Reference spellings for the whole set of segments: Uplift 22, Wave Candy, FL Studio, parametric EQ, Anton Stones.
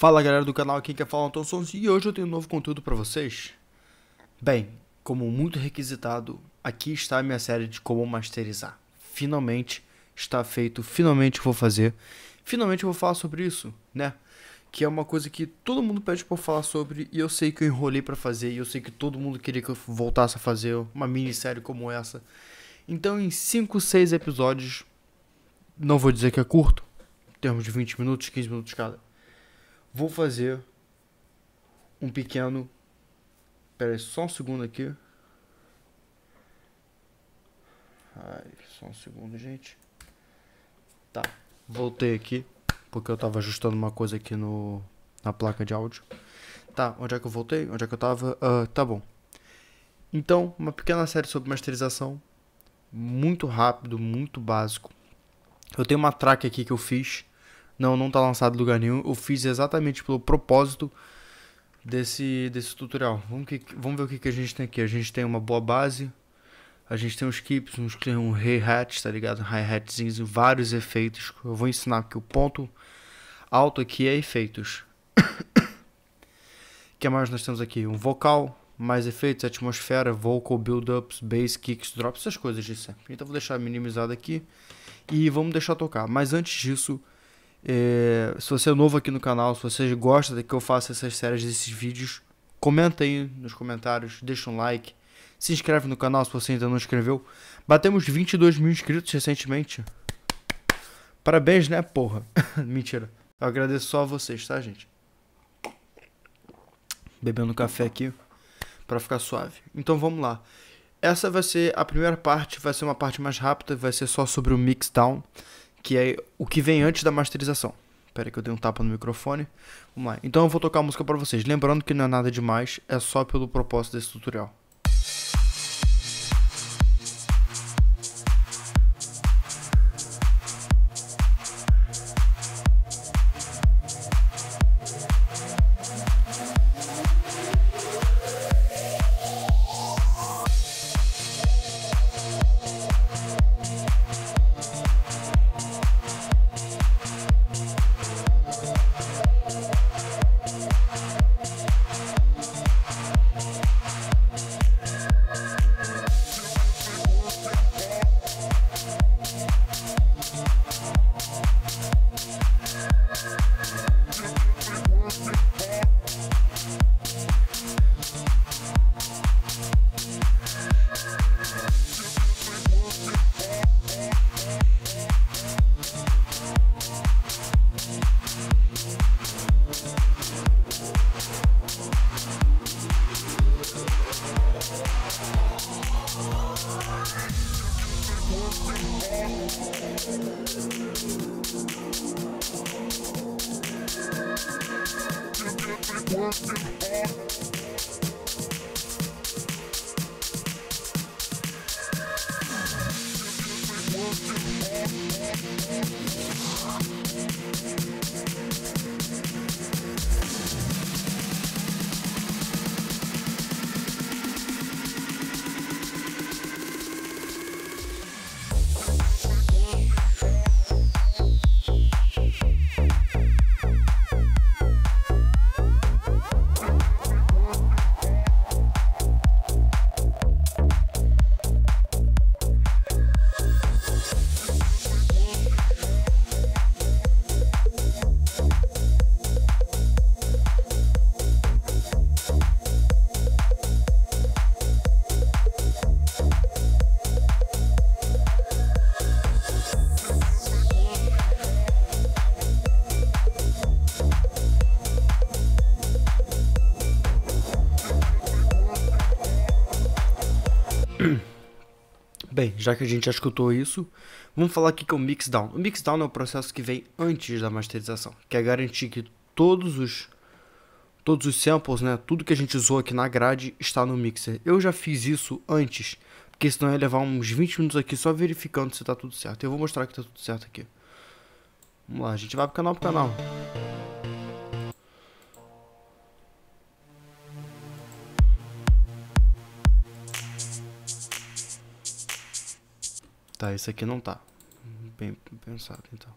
Fala galera do canal, aqui que é Anton Stones e hoje eu tenho um novo conteúdo para vocês. Bem, como muito requisitado, aqui está a minha série de como masterizar. Finalmente está feito, finalmente eu vou fazer, finalmente eu vou falar sobre isso, né? Que é uma coisa que todo mundo pede para eu falar sobre e eu sei que eu enrolei para fazer e eu sei que todo mundo queria que eu voltasse a fazer uma minissérie como essa. Então em 5, 6 episódios, não vou dizer que é curto, em termos de 20 minutos, 15 minutos cada. Vou fazer um pequeno, pera aí, só um segundo aqui. Ai, só um segundo, gente. Tá, voltei aqui, porque eu tava ajustando uma coisa aqui na placa de áudio. Tá, onde é que eu voltei? Onde é que eu tava? Tá bom. Então, uma pequena série sobre masterização, muito rápido, muito básico. Eu tenho uma track aqui que eu fiz. Não tá lançado em lugar nenhum. Eu fiz exatamente pelo propósito desse tutorial. Vamos ver o que a gente tem aqui. A gente tem uma boa base. A gente tem uns clips, um hi-hat, tá ligado? Hi-hatzinhos, vários efeitos. Eu vou ensinar que o ponto alto aqui é efeitos. O que mais nós temos aqui? Um vocal, mais efeitos, atmosfera, vocal, build-ups, bass, kicks, drops, essas coisas de sempre. Então vou deixar minimizado aqui. E vamos deixar tocar. Mas antes disso... se você é novo aqui no canal, se você gosta de que eu faça essas séries desses vídeos, comenta aí nos comentários, deixa um like, se inscreve no canal se você ainda não inscreveu. Batemos 22 mil inscritos recentemente. Parabéns, né, porra? Mentira. Eu agradeço só a vocês, tá, gente? Bebendo café aqui pra ficar suave. Então vamos lá. Essa vai ser a primeira parte, vai ser uma parte mais rápida, vai ser só sobre o mixdown, que é o que vem antes da masterização. Espera que eu dei um tapa no microfone. Vamos lá. Então eu vou tocar a música para vocês. Lembrando que não é nada demais, é só pelo propósito desse tutorial. Bem, já que a gente já escutou isso, vamos falar aqui que é o mixdown. O mixdown é o processo que vem antes da masterização, que é garantir que todos os samples, né, tudo que a gente usou aqui na grade está no mixer. Eu já fiz isso antes, porque senão ia levar uns 20 minutos aqui só verificando se está tudo certo. Eu vou mostrar que está tudo certo aqui. Vamos lá, a gente vai pro canal. Tá, esse aqui não tá bem pensado, então.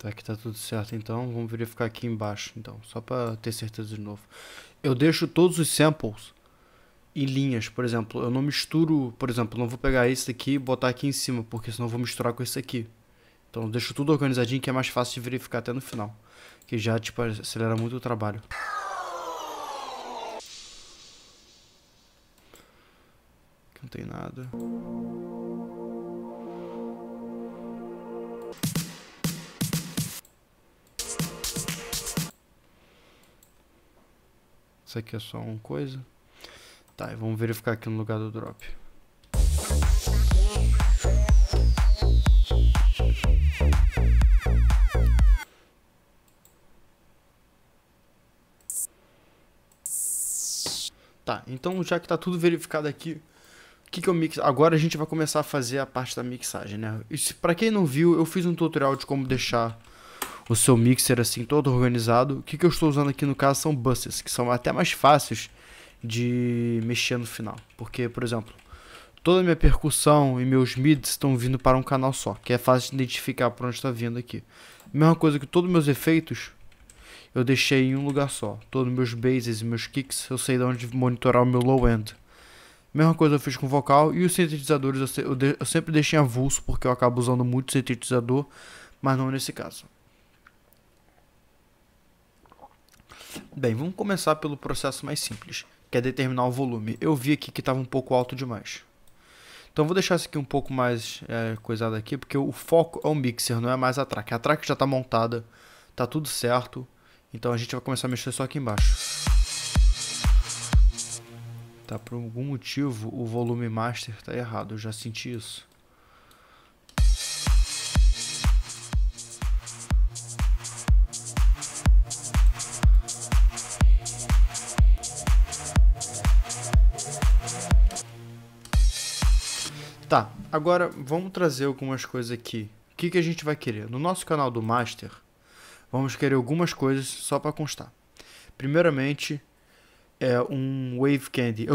Tá, que tá tudo certo, então vamos verificar aqui embaixo, então, só para ter certeza de novo. Eu deixo todos os samples em linhas, por exemplo, eu não misturo, por exemplo, não vou pegar esse daqui e botar aqui em cima, porque senão eu vou misturar com esse aqui. Então eu deixo tudo organizadinho, que é mais fácil de verificar até no final, que já, tipo, acelera muito o trabalho. Aqui não tem nada. Isso aqui é só uma coisa. Tá, e vamos verificar aqui no lugar do drop. Tá, então já que tá tudo verificado aqui, o que que eu mixo? Agora a gente vai começar a fazer a parte da mixagem, né? Isso, pra quem não viu, eu fiz um tutorial de como deixar o seu mixer assim todo organizado. O que que eu estou usando aqui no caso são buses, que são até mais fáceis de mexer no final, porque, por exemplo, toda a minha percussão e meus mids estão vindo para um canal só, que é fácil de identificar por onde está vindo aqui. Mesma coisa que todos os meus efeitos eu deixei em um lugar só. Todos os meus basses e meus kicks eu sei de onde monitorar o meu low end. Mesma coisa eu fiz com o vocal, e os sintetizadores eu sempre deixei avulso, porque eu acabo usando muito sintetizador, mas não nesse caso. Bem, vamos começar pelo processo mais simples, que é determinar o volume. Eu vi aqui que estava um pouco alto demais, então vou deixar isso aqui um pouco mais coisado aqui, porque o foco é o mixer, não é mais a track. A track já está montada, tá tudo certo, então a gente vai começar a mexer só aqui embaixo. Tá, por algum motivo o volume master está errado, eu já senti isso. Tá, agora vamos trazer algumas coisas aqui. O que que a gente vai querer? No nosso canal do Master, vamos querer algumas coisas só para constar. Primeiramente, é um Wave Candy.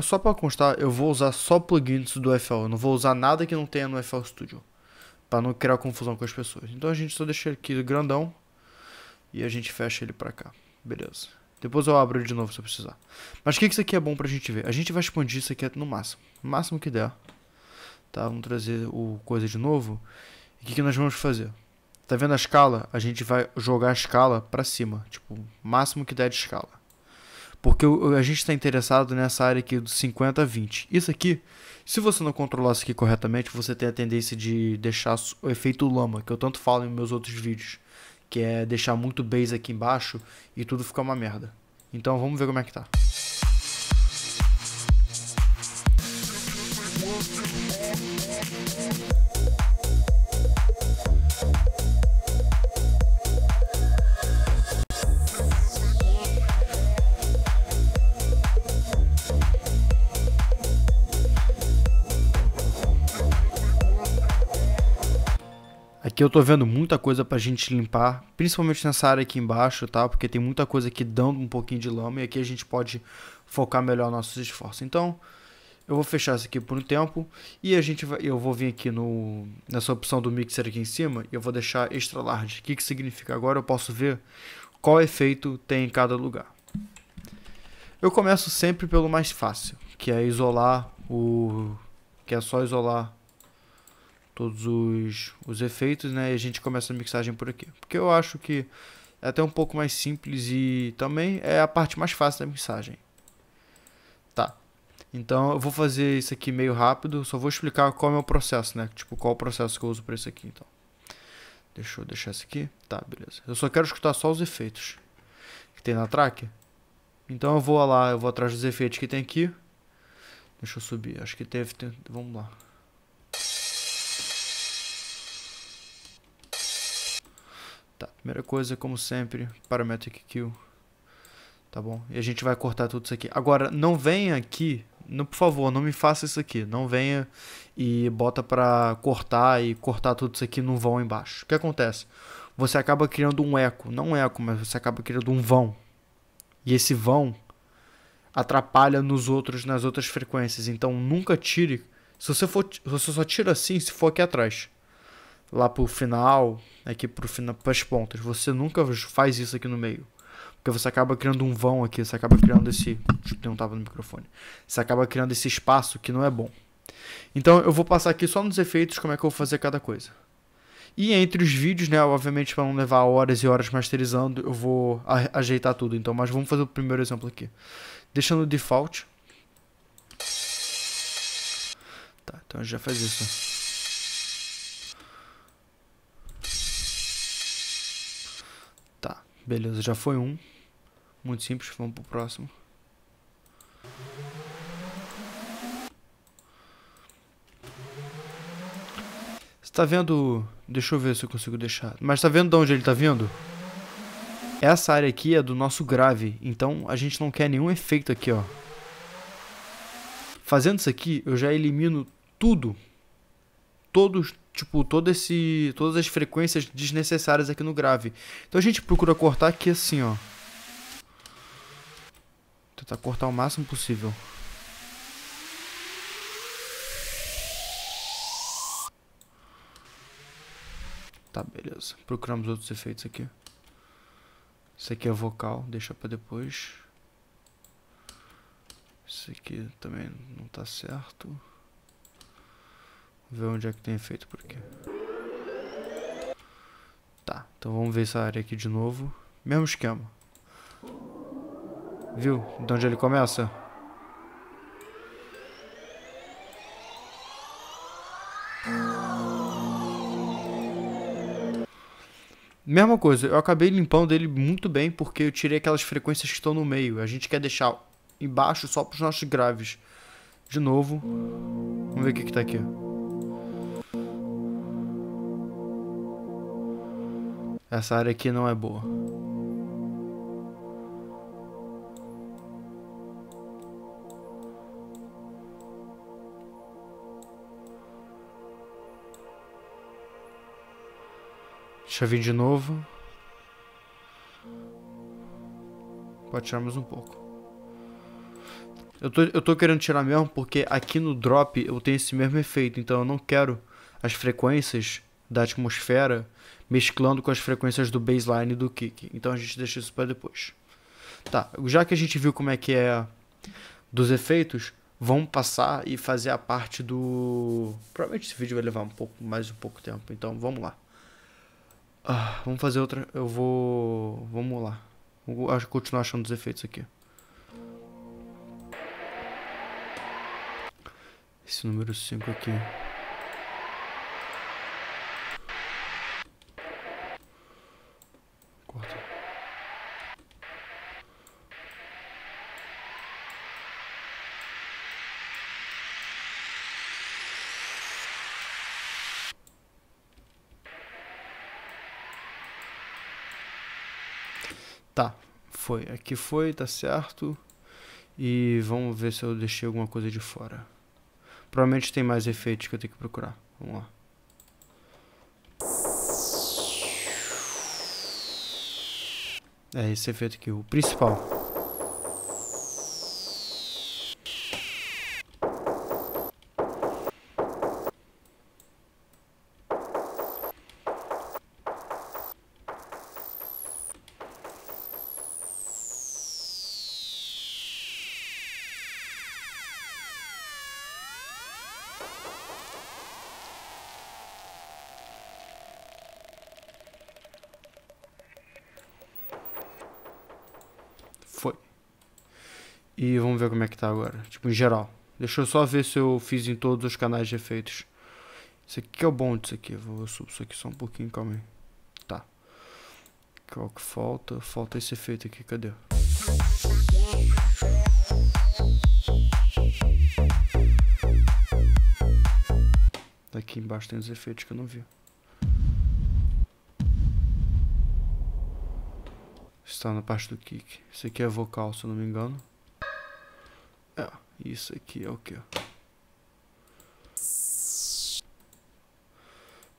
Só para constar, eu vou usar só plugins do FL. Eu não vou usar nada que não tenha no FL Studio, para não criar confusão com as pessoas. Então a gente só deixa aqui grandão e a gente fecha ele para cá. Beleza. Depois eu abro ele de novo se eu precisar. Mas o que que isso aqui é bom pra gente ver? A gente vai expandir isso aqui no máximo. No máximo que der. Tá, vamos trazer o coisa de novo. E o que que nós vamos fazer? Tá vendo a escala? A gente vai jogar a escala pra cima, tipo, máximo que der de escala, porque a gente está interessado nessa área aqui dos 50 a 20. Isso aqui, se você não controlar isso aqui corretamente, você tem a tendência de deixar o efeito lama, que eu tanto falo em meus outros vídeos, que é deixar muito bass aqui embaixo e tudo fica uma merda. Então vamos ver como é que tá. Aqui eu tô vendo muita coisa pra gente limpar, principalmente nessa área aqui embaixo, tá? Porque tem muita coisa aqui dando um pouquinho de lama, e aqui a gente pode focar melhor nossos esforços. Então eu vou fechar isso aqui por um tempo, e eu vou vir aqui nessa opção do mixer aqui em cima, e eu vou deixar extra large. O que que significa? Agora eu posso ver qual efeito tem em cada lugar. Eu começo sempre pelo mais fácil, que é só isolar todos os efeitos, né? E a gente começa a mixagem por aqui, porque eu acho que é até um pouco mais simples e também é a parte mais fácil da mixagem. Tá, então eu vou fazer isso aqui meio rápido, só vou explicar qual é o meu processo, né? Tipo, qual é o processo que eu uso para isso aqui. Então deixa eu deixar isso aqui. Tá, beleza. Eu só quero escutar só os efeitos que tem na track, então eu vou atrás dos efeitos que tem aqui. Deixa eu subir, acho que teve, vamos lá. Tá, primeira coisa, como sempre, parametric EQ, tá bom? E a gente vai cortar tudo isso aqui. Agora, não venha aqui, não, por favor, não me faça isso aqui. Não venha e bota pra cortar e cortar tudo isso aqui num vão embaixo. O que acontece? Você acaba criando um eco, não um eco, mas você acaba criando um vão. E esse vão atrapalha nas outras frequências. Então nunca tire, se você só tira assim, se for aqui atrás. lá pro final, aqui pro final, pras pontas. Você nunca faz isso aqui no meio, porque você acaba criando um vão aqui, você acaba criando esse... Deixa eu tentar no microfone. Você acaba criando esse espaço que não é bom. Então eu vou passar aqui só nos efeitos como é que eu vou fazer cada coisa. E entre os vídeos, né, obviamente para não levar horas e horas masterizando, eu vou ajeitar tudo. Então, mas vamos fazer o primeiro exemplo aqui. Deixando o default. Tá, então a gente já faz isso. Tá, beleza, já foi um. Muito simples, vamos pro próximo. Tá vendo? Deixa eu ver se eu consigo deixar. Mas tá vendo de onde ele tá vindo? Essa área aqui é do nosso grave. Então a gente não quer nenhum efeito aqui, ó. Fazendo isso aqui, eu já elimino tudo. Todos, tipo, todas as frequências desnecessárias aqui no grave. Então a gente procura cortar aqui assim, ó. Vou tentar cortar o máximo possível. Tá, beleza. Procuramos outros efeitos aqui. Isso aqui é vocal, deixa pra depois. Isso aqui também não tá certo. Vamos ver onde é que tem efeito por aqui. Tá, então vamos ver essa área aqui de novo. Mesmo esquema. Viu? De onde ele começa? Mesma coisa, eu acabei limpando ele muito bem porque eu tirei aquelas frequências que estão no meio. A gente quer deixar embaixo só para os nossos graves. De novo, vamos ver o que está aqui. Essa área aqui não é boa. Deixa eu vir de novo. Pode tirar mais um pouco. Eu tô querendo tirar mesmo porque aqui no drop eu tenho esse mesmo efeito. Então eu não quero as frequências da atmosfera mesclando com as frequências do bassline e do kick. Então a gente deixa isso para depois. Tá, já que a gente viu como é que é dos efeitos, vamos passar e fazer a parte do... Provavelmente esse vídeo vai levar um pouco tempo, então vamos lá. Vamos fazer outra. Vamos lá. Vou continuar achando os efeitos aqui. Esse número 5 aqui. Corta. Tá, foi. Aqui foi, tá certo. E vamos ver se eu deixei alguma coisa de fora. Provavelmente tem mais efeitos que eu tenho que procurar. Vamos lá. É esse efeito aqui, o principal. Foi. E vamos ver como é que tá agora. Tipo, em geral. Deixa eu só ver se eu fiz em todos os canais de efeitos. Isso aqui que é o bom disso aqui. Vou subir isso aqui só um pouquinho, calma aí. Tá. Qual que falta? Falta esse efeito aqui, cadê? Aqui embaixo tem os efeitos que eu não vi. Está na parte do kick. Isso aqui é vocal, se eu não me engano. É, isso aqui é o que?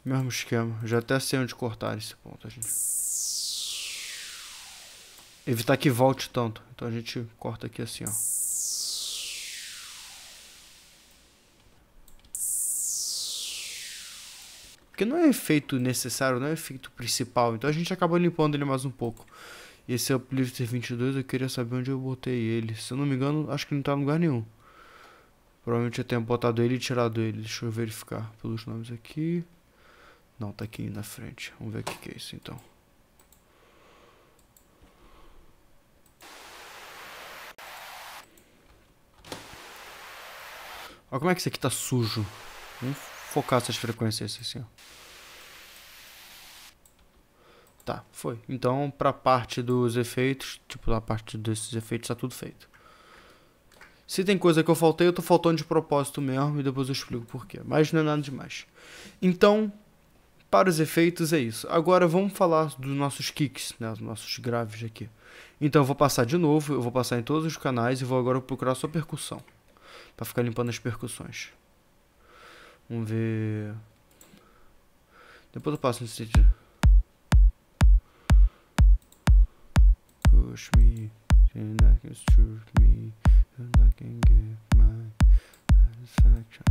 Mesmo esquema. Já até sei onde cortar esse ponto. A gente... Evitar que volte tanto. Então a gente corta aqui assim, ó. Porque não é efeito necessário, não é efeito principal. Então a gente acabou limpando ele mais um pouco. Esse Uplift 22, eu queria saber onde eu botei ele. Se eu não me engano, acho que não tá em lugar nenhum. Provavelmente eu tenho botado ele e tirado ele. Deixa eu verificar pelos nomes aqui. Não, tá aqui na frente. Vamos ver o que é isso então. Olha como é que isso aqui tá sujo. Vamos focar essas frequências assim, ó. Tá, foi. Então, pra parte dos efeitos, tipo, a parte desses efeitos tá tudo feito. Se tem coisa que eu faltei, eu tô faltando de propósito mesmo e depois eu explico porquê. Mas não é nada demais. Então, para os efeitos é isso. Agora vamos falar dos nossos kicks, né? Os nossos graves aqui. Então eu vou passar de novo, eu vou passar em todos os canais e vou agora procurar só percussão. Pra ficar limpando as percussões. Vamos ver... Depois eu passo nesse sentido. Push me, and I can shoot me, and I can get my satisfaction.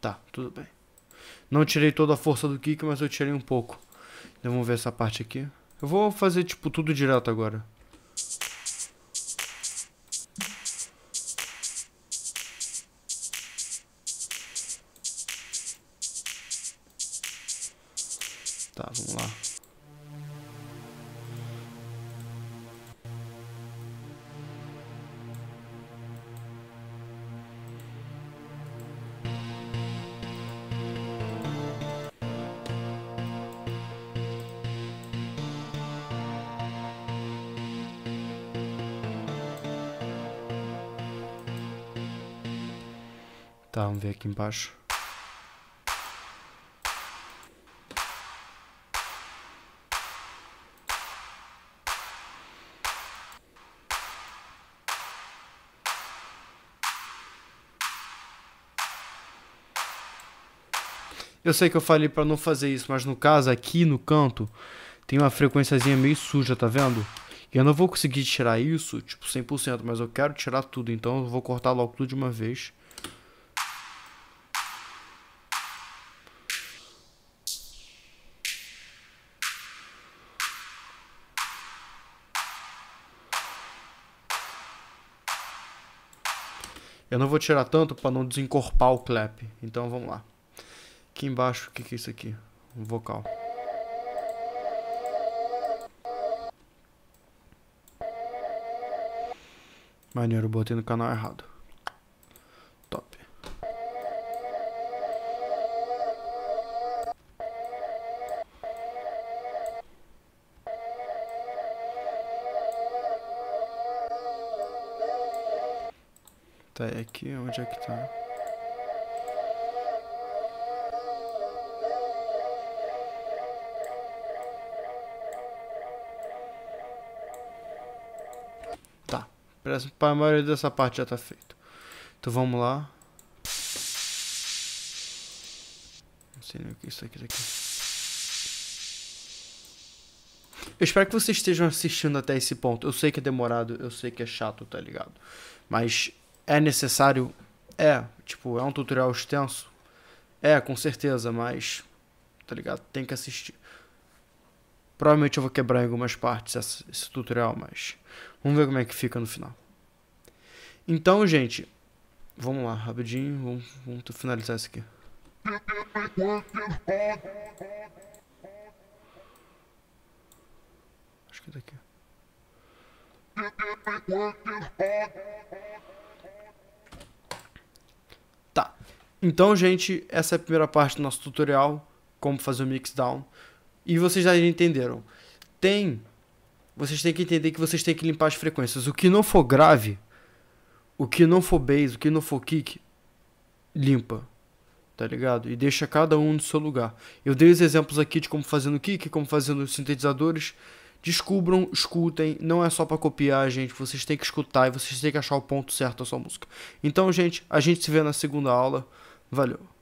Tá, tudo bem. Não tirei toda a força do kick, mas eu tirei um pouco. Então vamos ver essa parte aqui. Eu vou fazer tipo tudo direto agora. Tá, vamos lá. Tá, vamos ver aqui embaixo. Eu sei que eu falei pra não fazer isso, mas no caso aqui no canto tem uma frequenciazinha meio suja, tá vendo? E eu não vou conseguir tirar isso, tipo 100%, mas eu quero tirar tudo, então eu vou cortar logo tudo de uma vez. Eu não vou tirar tanto para não desencorpar o clap. Então vamos lá. Aqui embaixo, o que é isso aqui? Um vocal. Maneiro, botei no canal errado. Top. Tá, é aqui, onde é que tá? Tá, parece que a maioria dessa parte já tá feito. Então vamos lá. Não sei nem o que é isso aqui daqui. Eu espero que vocês estejam assistindo até esse ponto. Eu sei que é demorado, eu sei que é chato, tá ligado? Mas... é necessário? É, tipo, é um tutorial extenso? É, com certeza, mas, tá ligado? Tem que assistir. Provavelmente eu vou quebrar em algumas partes esse tutorial, mas vamos ver como é que fica no final. Então, gente, vamos lá, rapidinho, vamos finalizar isso aqui. Acho que é daqui. Tá, então gente, essa é a primeira parte do nosso tutorial, como fazer o mixdown, e vocês já entenderam, vocês têm que entender que vocês têm que limpar as frequências, o que não for grave, o que não for bass, o que não for kick, limpa, tá ligado? E deixa cada um no seu lugar. Eu dei os exemplos aqui de como fazer no kick, como fazer nos sintetizadores. Descubram, escutem, não é só pra copiar, gente, vocês têm que escutar e vocês têm que achar o ponto certo da sua música. Então, gente, a gente se vê na segunda aula, valeu!